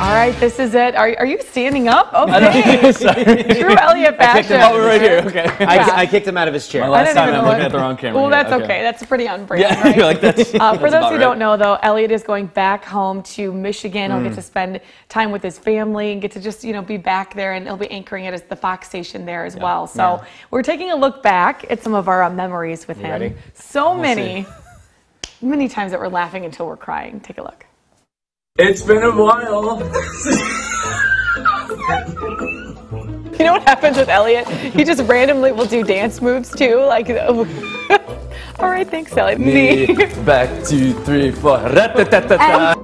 All right, this is it. Are you standing up? Okay. True Elliot fashion. Oh, we're right here. Okay. I kicked him out of his chair. My last time I'm looking at the wrong camera. Well, that's okay. That's pretty unbrave, yeah, right? You're like, that's, for that's those who don't know, though, Elliot is going back home to Michigan. He'll get to spend time with his family and get to just, you know, be back there, and he'll be anchoring at the Fox station there as well. So we're taking a look back at some of our memories with him. Ready? So many times that we're laughing until we're crying. Take a look. It's been a while. You know what happens with Elliot? He just randomly will do dance moves too. Like, all right, thanks, Elliot. Knee, back, 2, 3, 4. Ra-ta-ta-ta-ta.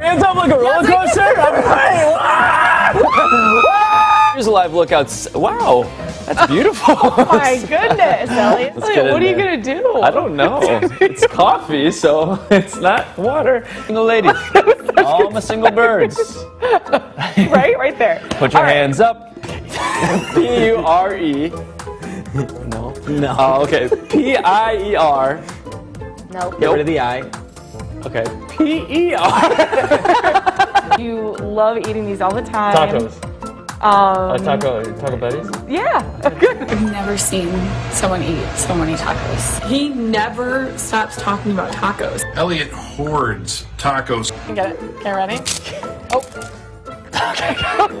Hands up like a roller coaster. Here's a live look out. Wow. That's beautiful. Oh my goodness, Elliot. What are you going to do? I don't know. It's coffee, so it's not water. Single ladies. All my single birds. Right? Right there. Put your hands up. P-U-R-E. No. No. Oh, okay. P-I-E-R. No. Get rid of the I. Okay. P-E-R. You love eating these all the time. Tacos. Taco Betty's? Yeah. I've never seen someone eat so many tacos. He never stops talking about tacos. Elliot hoards tacos. You got it. Okay, ready? Oh. Okay.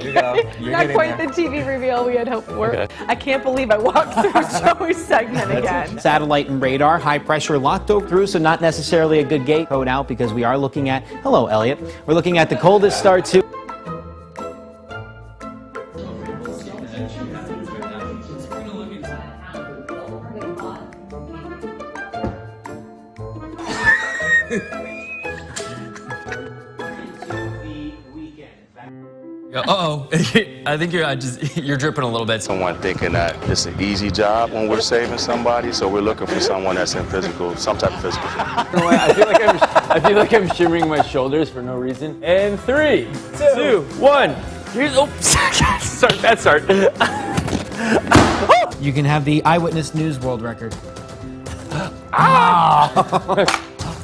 You go. You're not quite the TV reveal we had hoped for. Okay. I can't believe I walked through Joey's segment again. Satellite and radar, high pressure locked over through, so not necessarily a good gate. Code out because we are looking at, hello, Elliot. We're looking at the coldest star, too. Uh-oh. I think you're dripping a little bit. Someone thinking that it's an easy job when we're saving somebody, so we're looking for someone that's in physical, some type of physical. I feel like I'm shimmering my shoulders for no reason. And 3, 2, 1. Here's start. You can have the Eyewitness News world record. Ah!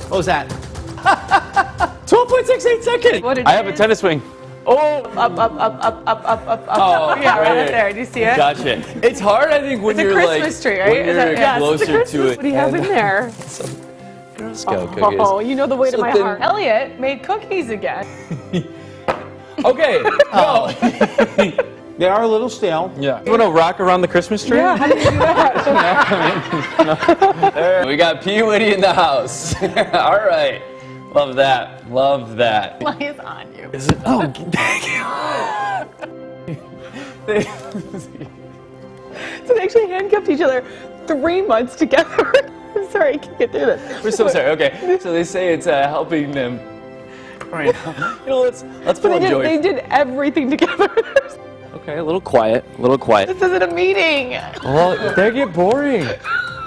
What was that? 12.68 seconds. I have a tennis swing. Oh, up. Oh, yeah, right there. Do you see it? Gotcha. It's hard, I think, when you're like, it's a Christmas tree, right? When you're closer to it. What do you have in there? Oh, you know the weight of my heart. Elliot made cookies again. Okay. Oh. They are a little stale. Yeah. You want to rock around the Christmas tree? Yeah, how did you do that? We got P. Whitty in the house. All right. Love that. Love that. What is on you? Is it? Oh, thank you. So they actually handcuffed each other 3 months together. I'm sorry, I can't get through this. We're so sorry. Okay. So they say it's helping them. All right. You know, let's put a joy. They did everything together. Okay, a little quiet, a little quiet. This isn't a meeting. Well, they get boring.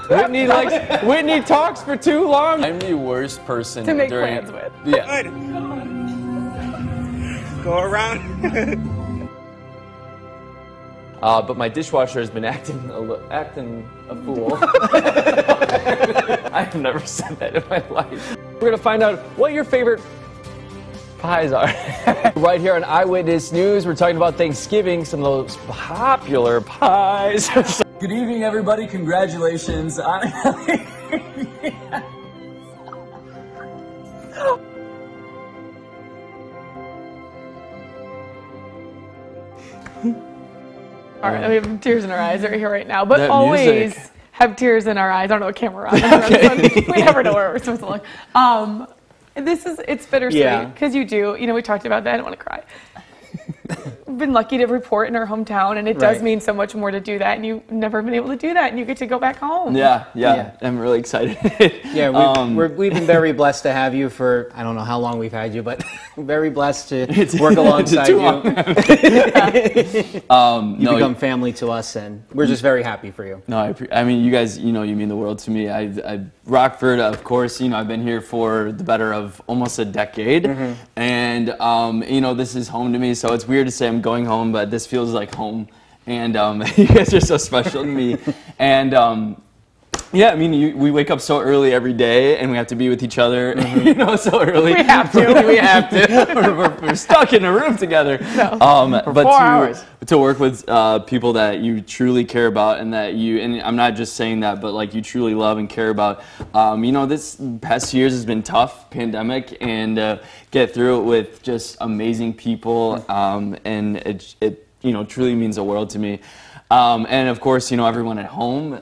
Whitney talks for too long. I'm the worst person to make plans with. Yeah. Good. Go around. But my dishwasher has been acting a fool. I've never said that in my life. We're gonna find out what your favorite pies are. Right here on Eyewitness News, we're talking about Thanksgiving, some of those popular pies. Good evening, everybody. Congratulations on All right, we have tears in our eyes right here, right now, but that always music. Have tears in our eyes. I don't know what camera on. We never know where we're supposed to look. This is, it's bittersweet, because you do, you know, we talked about that, I don't want to cry. We've been lucky to report in our hometown, and it does mean so much more to do that, and you've never been able to do that, and you get to go back home. Yeah. I'm really excited. Yeah, we've been very blessed to have you for, I don't know how long we've had you, but very blessed to work alongside you. You become family to us, and we're just very happy for you. No, I mean, you guys, you know, you mean the world to me. Rockford, of course, you know, I've been here for the better of almost a decade, and, you know, this is home to me, so it's weird to say I'm going home, but this feels like home, and you guys are so special to me, and Yeah, I mean, we wake up so early every day, and we have to be with each other, you know, so early. We have to. We're stuck in a room together. No. For but 4 hours. To work with people that you truly care about, and that you, and I'm not just saying that, but like you truly love and care about. You know, this past years has been tough, pandemic, and get through it with just amazing people, and it you know, truly means the world to me. And of course, you know, everyone at home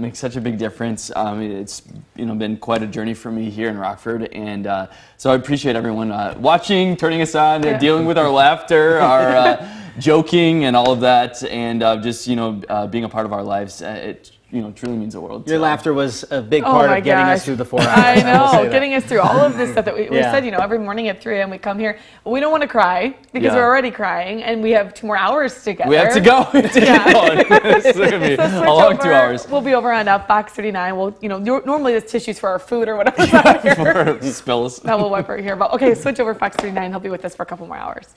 makes such a big difference. It's, you know, been quite a journey for me here in Rockford, and so I appreciate everyone watching, turning us on, dealing with our laughter, our joking, and all of that, and just, you know, being a part of our lives. It, you know, truly means the world. Your laughter was a big part of getting us through the 4 hours. I know, getting us through all of this stuff that we said, you know, every morning at 3 a.m. we come here. We don't want to cry because we're already crying, and we have 2 more hours together. We have to go. It's going to be a long 2 hours. We'll be over on Fox 39. We'll, you know, normally there's tissues for our food or whatever's out here. Spills. That will wipe right here. But okay, switch over Fox 39. He'll be with us for a couple more hours.